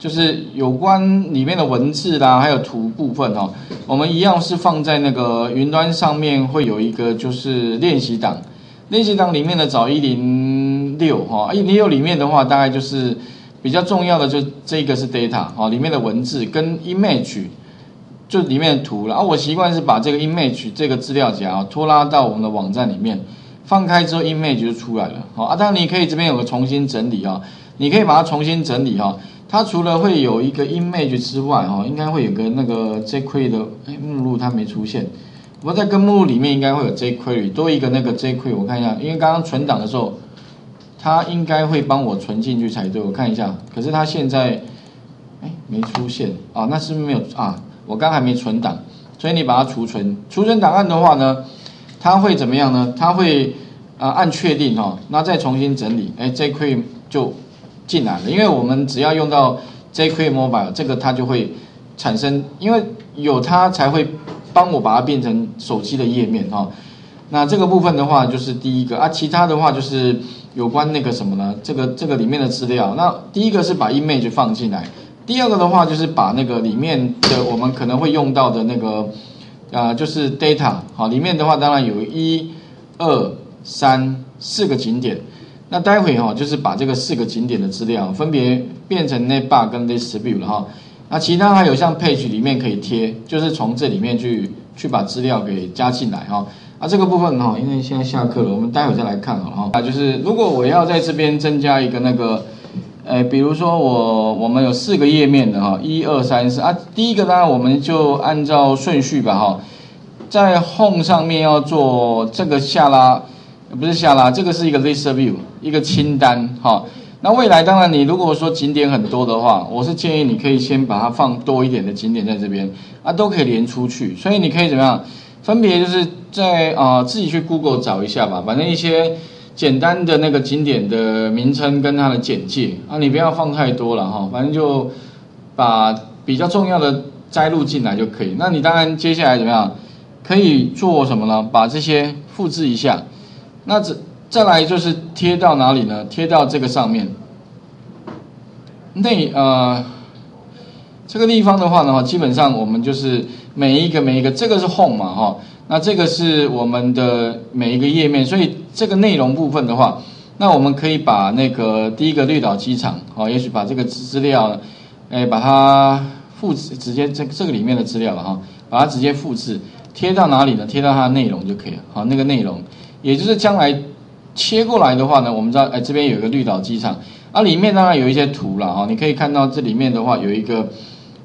就是有关里面的文字啦，还有图部分哦，我们一样是放在那个云端上面，会有一个就是练习档，练习档里面的找106哈，106里面的话大概就是比较重要的就这个是 data 哦，里面的文字跟 image 就里面的图了啊，我习惯是把这个 image 这个资料夹啊拖拉到我们的网站里面，放开之后 image 就出来了哦啊，当然你可以这边有个重新整理啊，你可以把它重新整理哈。 它除了会有一个 image 之外，哈，应该会有个那个 jQuery 的目录，它没出现。我在跟目录里面应该会有 jQuery 多一个那个 jQuery， 我看一下，因为刚刚存档的时候，它应该会帮我存进去才对。我看一下，可是它现在，没出现啊，那是不是没有啊？我刚还没存档，所以你把它储存。储存档案的话呢，它会怎么样呢？它会按确定哈，那再重新整理，jQuery 就。 进来了，因为我们只要用到 jQuery Mobile 这个，它就会产生，因为有它才会帮我把它变成手机的页面哈、哦。那这个部分的话，就是第一个啊，其他的话就是有关那个什么呢？这个里面的资料。那第一个是把 image 放进来，第二个的话就是把那个里面的我们可能会用到的那个就是 data 好、哦，里面的话当然有1、2、3、4个景点。 那待会哈、哦，就是把这个4个景点的资料分别变成 navbar 跟 ListView 了哈、哦。那其他还有像 page 里面可以贴，就是从这里面去把资料给加进来哈、哦。啊，这个部分哈、哦，因为现在下课了，我们待会再来看好了哈。啊，就是如果我要在这边增加一个那个，比如说我们有4个页面的哈、哦，1、2、3、4啊。第一个当然我们就按照顺序吧哈、哦，在 home 上面要做这个下拉。 不是下拉，这个是一个 list view， 一个清单哈、哦。那未来当然你如果说景点很多的话，我是建议你可以先把它放多一点的景点在这边啊，都可以连出去。所以你可以怎么样？分别就是在自己去 Google 找一下吧，反正一些简单的那个景点的名称跟它的简介啊，你不要放太多了哈、哦，反正就把比较重要的摘录进来就可以。那你当然接下来怎么样？可以做什么呢？把这些复制一下。 那再来就是贴到哪里呢？贴到这个上面。这个地方的话呢，基本上我们就是每一个，这个是 home 嘛哈、哦，那这个是我们的每一个页面，所以这个内容部分的话，那我们可以把那个第一个绿岛机场哦，也许把这个资料，把它复制，直接这个里面的资料了哈、哦，把它直接复制贴到哪里呢？贴到它的内容就可以了。好、哦，那个内容。 也就是将来切过来的话呢，我们知道，这边有一个绿岛机场，啊，里面当然有一些图啦，哈、哦，你可以看到这里面的话有一个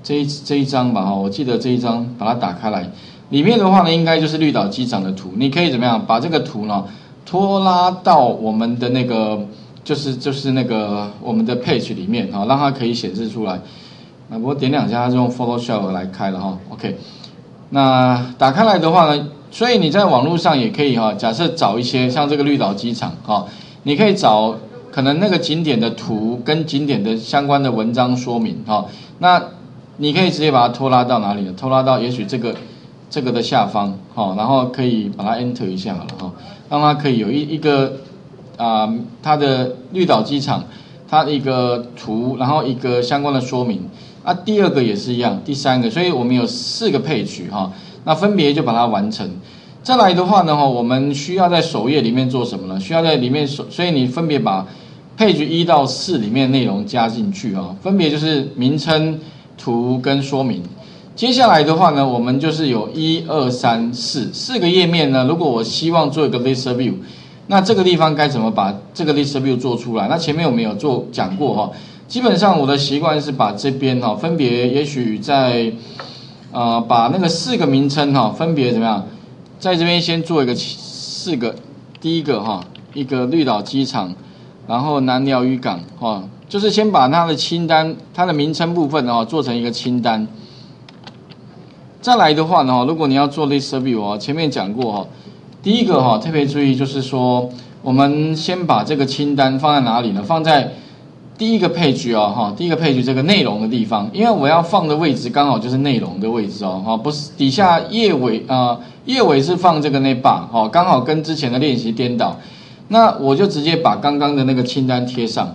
这一张吧，哈、哦，我记得这一张把它打开来，里面的话呢应该就是绿岛机场的图，你可以怎么样把这个图呢拖拉到我们的那个就是那个我们的 page 里面，哈、哦，让它可以显示出来。那不过点两下它就用 Photoshop 来开了哈、哦、，OK， 那打开来的话呢？ 所以你在网络上也可以哈，假设找一些像这个绿岛机场哈，你可以找可能那个景点的图跟景点的相关的文章说明哈，那你可以直接把它拖拉到哪里呢？拖拉到也许这个的下方哈，然后可以把它 enter 一下了哈，让它可以有一个它的绿岛机场它的一个图，然后一个相关的说明啊。第二个也是一样，第三个，所以我们有4个配置哈。 那分别就把它完成。再来的话呢，我们需要在首页里面做什么呢？需要在里面所以你分别把 page 1到4里面内容加进去哦，分别就是名称、图跟说明。接下来的话呢，我们就是有1、2、3、44个页面呢。如果我希望做一个 list view， 那这个地方该怎么把这个 list view 做出来？那前面我们有讲过哈，基本上我的习惯是把这边哈分别也许在。 把那个4个名称哈、哦，分别怎么样，在这边先做一个4个，第一个哈、哦，一个绿岛机场，然后南寮渔港哈、哦，就是先把它的清单，它的名称部分哈、哦，做成一个清单。再来的话呢，如果你要做 list view 哦，前面讲过哈、哦，第一个哈、哦，特别注意就是说，我们先把这个清单放在哪里呢？放在 第一个配置哦，哈，第一个配置这个内容的地方，因为我要放的位置刚好就是内容的位置哦，哈，不是底下页尾页尾是放这个navbar，哈，刚好跟之前的练习颠倒，那我就直接把刚刚的那个清单贴上，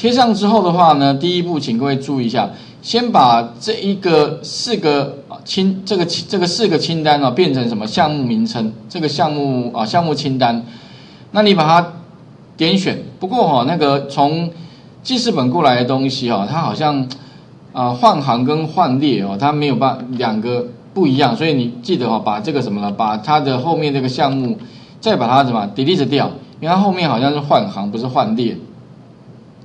贴上之后的话呢，第一步请各位注意一下，先把这一个四个清单啊变成什么项目名称，这个项目啊项目清单，那你把它点选。不过哈、哦、那个从记事本过来的东西哈、哦，它好像换行跟换列哦，它没有办法两个。 不一样，所以你记得哈、哦，把这个什么呢？把它的后面这个项目，再把它怎么 delete 掉？因为它后面好像是换行，不是换列。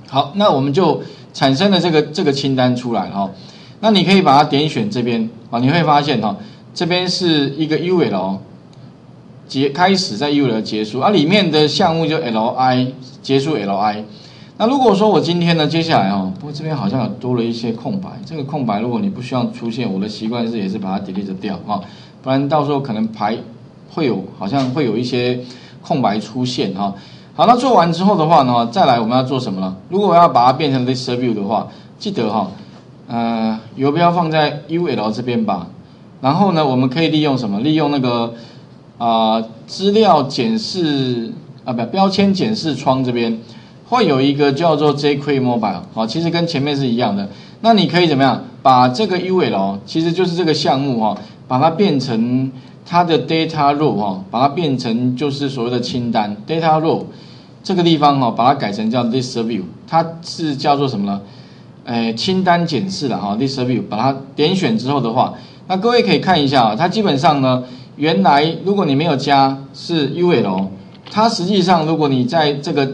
好，那我们就产生了这个清单出来哈、哦。那你可以把它点选这边啊、哦，你会发现哈、哦，这边是一个 UL 开始，在 UL 结束啊，里面的项目就 LI 结束 LI。那如果说我今天呢，接下来哦，不过这边好像有多了一些空白，这个空白如果你不需要出现，我的习惯是也是把它 delete 掉啊、哦，不然到时候可能好像会有一些空白出现哈、哦。好，那做完之后的话呢，再来我们要做什么呢？如果我要把它变成 ListView 的话，记得哈、哦，游标放在 UL 这边吧。然后呢，我们可以利用什么？利用那个资料检视标签检视窗这边。 会有一个叫做 jQuery Mobile， 好，其实跟前面是一样的。那你可以怎么样把这个 UL， 其实就是这个项目哈，把它变成它的 data row 哈，把它变成就是所谓的清单 data row 这个地方哈，把它改成叫 ListView， 它是叫做什么呢？清单检视了哈 ，ListView 把它点选之后的话，那各位可以看一下啊，它基本上呢，原来如果你没有加是 UL， 它实际上如果你在这个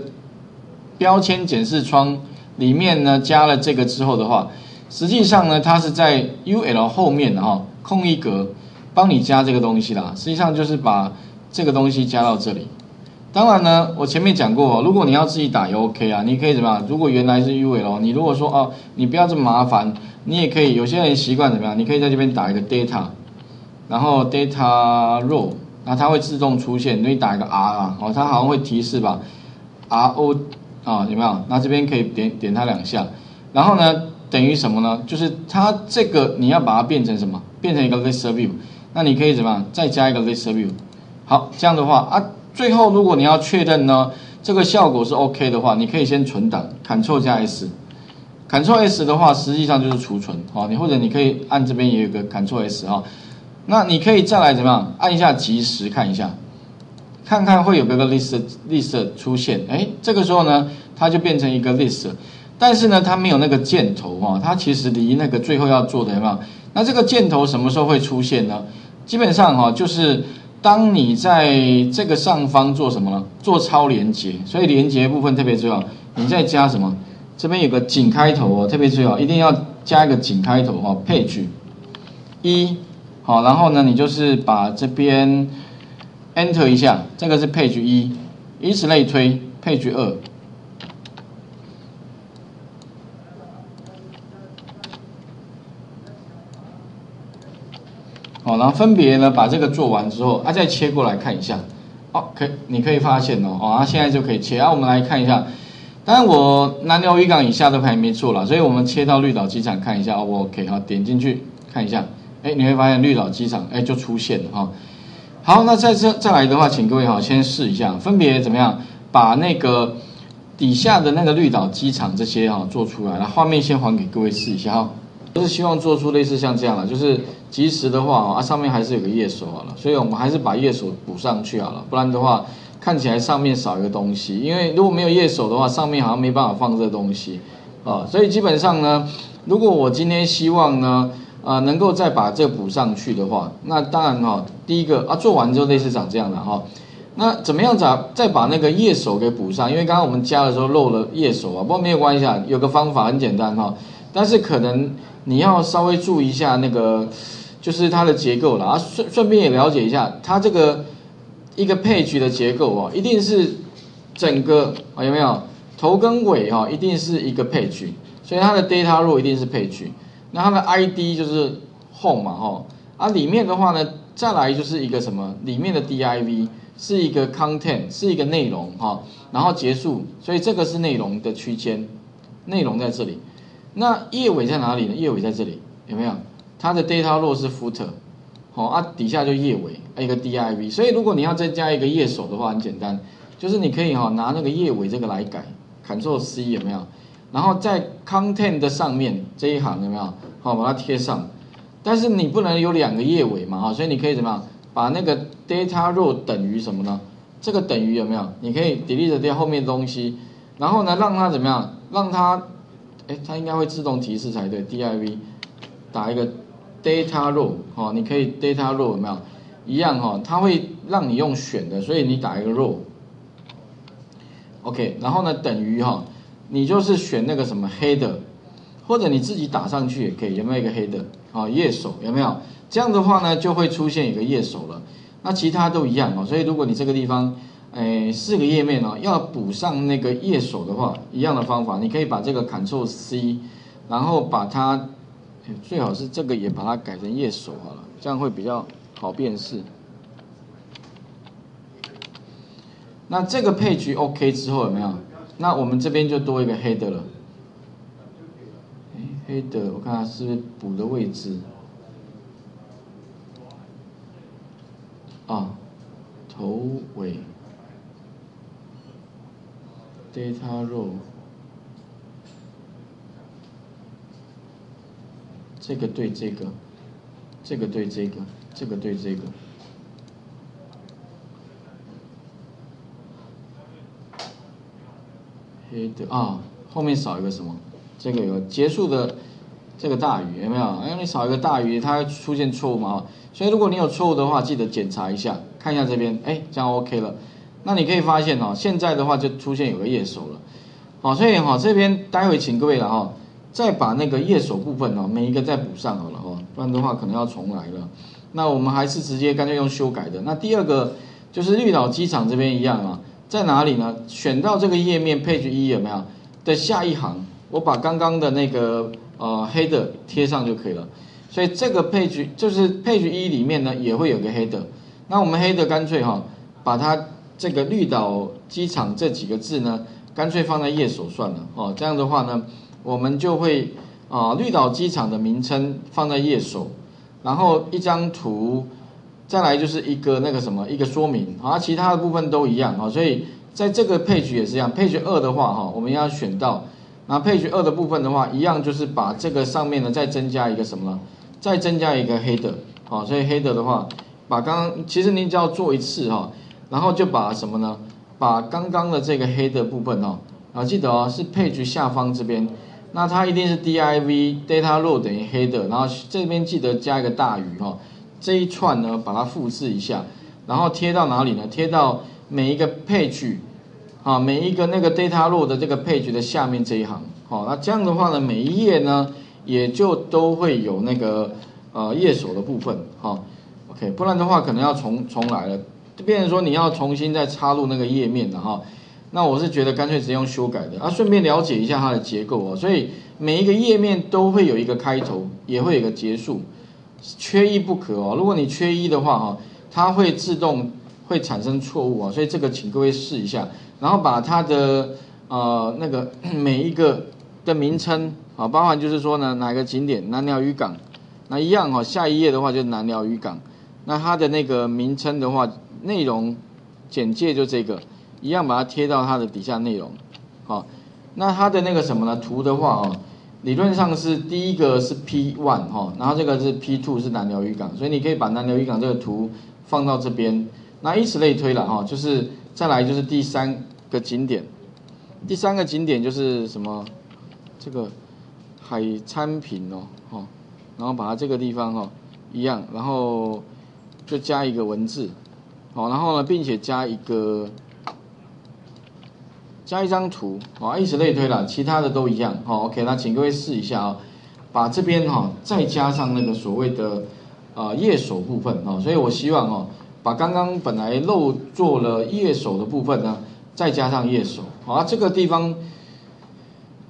标签检视窗里面呢，加了这个之后的话，实际上呢，它是在 UL 后面哈、哦、空一格，帮你加这个东西啦。实际上就是把这个东西加到这里。当然呢，我前面讲过、哦，如果你要自己打也 OK 啊，你可以怎么样？如果原来是 UL， 你如果说哦，你不要这么麻烦，你也可以。有些人习惯怎么样？你可以在这边打一个 data， 然后 data row， 那它会自动出现。你打一个 R 啊，哦，它好像会提示吧 ，RO。 啊、哦，有没有？那这边可以点它两下，然后呢，等于什么呢？就是它这个你要把它变成什么？变成一个 ListView， 那你可以怎么样？再加一个 ListView。好，这样的话啊，最后如果你要确认呢，这个效果是 OK 的话，你可以先存档 ，Ctrl 加 S，Ctrl S 的话，实际上就是储存啊、哦。你或者你可以按这边也有个 Ctrl S 啊、哦，那你可以再来怎么样？按一下即时看一下。 看看会有没有个 list 出现，哎，这个时候呢，它就变成一个 list， 但是呢，它没有那个箭头哦，它其实离那个最后要做的有没有？那这个箭头什么时候会出现呢？基本上哈、哦，就是当你在这个上方做什么呢？做超连结，所以连结部分特别重要。你再加什么？这边有个井开头哦，特别重要，一定要加一个井开头哦 ，page 1，好，然后呢，你就是把这边。 Enter 一下，这个是 page 1，以此类推 ，page 2，好，然后分别呢把这个做完之后，啊再切过来看一下，哦，你可以发现哦，啊现在就可以切，啊我们来看一下，当然我南寮渔港以下都还没做了，所以我们切到绿岛机场看一下 ，O 不 OK 哈，点进去看一下，哎你会发现绿岛机场哎就出现了哈。哦 好，那再来的话，请各位哈，先试一下，分别怎么样把那个底下的那个绿岛机场这些哈做出来，然后画面先还给各位试一下哈。就是希望做出类似像这样了，就是即时的话啊，上面还是有个页首好了，所以我们还是把页首补上去好了，不然的话看起来上面少一个东西，因为如果没有页首的话，上面好像没办法放这个东西啊，所以基本上呢，如果我今天希望呢。 能够再把这补上去的话，那当然哈、哦，第一个啊做完之后类似长这样的哈、哦，那怎么样再把那个页首给补上？因为刚刚我们加的时候漏了页首啊，不过没有关系啊，有个方法很简单哈、哦，但是可能你要稍微注意一下那个就是它的结构啦，啊顺便也了解一下它这个一个 page 的结构哦，一定是整个啊、哦、有没有头跟尾哈、哦，一定是一个 page， 所以它的 data row 一定是 page。 那它的 ID 就是 home 嘛，吼啊，里面的话呢，再来就是一个什么，里面的 div 是一个 content， 是一个内容哈、哦，然后结束，所以这个是内容的区间，内容在这里。那页尾在哪里呢？页尾在这里，有没有？它的 data row 是 footer， 好、哦、啊，底下就页尾，一个 div。所以如果你要再加一个页首的话，很简单，就是你可以哈、哦、拿那个页尾这个来改 ，Ctrl C 有没有？然后在 content 的上面这一行有没有？好，把它贴上。但是你不能有两个页尾嘛，哈，所以你可以怎么样？把那个 data row 等于什么呢？这个等于有没有？你可以 delete 掉后面的东西，然后呢，让它怎么样？让它，哎，它应该会自动提示才对。div 打一个 data row， 哦，你可以 data row 有没有？一样哈、哦，它会让你用选的，所以你打一个 row。OK， 然后呢，等于哈、哦。 你就是选那个什么 header， 或者你自己打上去也可以，有没有一个 header？ 好，页首有没有？这样的话呢，就会出现一个页首了。那其他都一样哦。所以如果你这个地方，4个页面哦，要补上那个页首的话，一样的方法，你可以把这个 Ctrl C， 然后把它，最好是这个也把它改成页首好了，这样会比较好辨识。那这个配置 OK 之后有没有？ 那我们这边就多一个 header 了，header 我看它是不是补的位置，啊，头尾 data row， 这个对这个，这个对这个，这个对这个。 header 啊，后面少一个什么？这个有结束的这个大于有没有？哎，你少一个大于，它出现错误嘛？所以如果你有错误的话，记得检查一下，看一下这边，哎，这样 OK 了。那你可以发现哦，现在的话就出现有个页首了。好，所以哈、哦、这边待会请各位了哈、哦，再把那个页首部分哦，每一个再补上好了哦，不然的话可能要重来了。那我们还是直接干脆用修改的。那第二个就是绿岛机场这边一样啊。 在哪里呢？选到这个页面 page 1有没有的下一行，我把刚刚的那个header 贴上就可以了。所以这个 page 就是 page 1里面呢也会有个 header。那我们 header 干脆哈、哦，把它这个绿岛机场这几个字呢，干脆放在页首算了哦。这样的话呢，我们就会绿岛机场的名称放在页首，然后一张图。 再来就是一个那个什么一个说明，好，其他的部分都一样啊，所以在这个page也是一样，page 2的话哈，我们要选到，那page 2的部分的话，一样就是把这个上面呢再增加一个什么呢？再增加一个 header， 好，所以 header 的话，把刚刚其实您只要做一次哈，然后就把什么呢？把刚刚的这个 header 部分哦，啊记得哦是page下方这边，那它一定是 div data row 等于 header， 然后这边记得加一个大于哈。 这一串呢，把它复制一下，然后贴到哪里呢？贴到每一个 page， 啊，每一个那个 data row 的这个 page 的下面这一行，好，那这样的话呢，每一页呢也就都会有那个页首的部分，好 ，OK， 不然的话可能要重来了，变成说你要重新再插入那个页面了哈。那我是觉得干脆直接用修改的，啊，顺便了解一下它的结构哦，所以每一个页面都会有一个开头，也会有一个结束。 缺一不可哦，如果你缺一的话哈、哦，它会自动会产生错误啊、哦，所以这个请各位试一下，然后把它的那个每一个的名称啊，包含就是说呢哪个景点南寮渔港，那一样哦，下一页的话就是南寮渔港，那它的那个名称的话，内容简介就这个，一样把它贴到它的底下内容，好、哦，那它的那个什么呢图的话哦。 理论上是第一个是 P1 哈，然后这个是 P2 是南寮渔港，所以你可以把南寮渔港这个图放到这边，那以此类推了哈，就是再来就是第三个景点，第三个景点就是什么？这个海产品哦，哈，然后把它这个地方哈一样，然后就加一个文字，好，然后呢，并且加一张图啊，以此类推啦，其他的都一样。好 ，OK， 那请各位试一下啊、哦，把这边哈、哦、再加上那个所谓的页首部分啊、哦，所以我希望哦，把刚刚本来漏做了页首的部分呢，再加上页首。好、啊，这个地方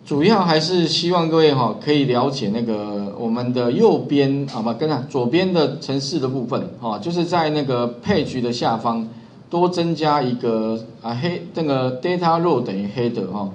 主要还是希望各位哈、哦、可以了解那个我们的右边啊不，跟上左边的程式的部分啊、哦，就是在那个page的下方。 多增加一个啊那个 data row 等于 header 哈、哦，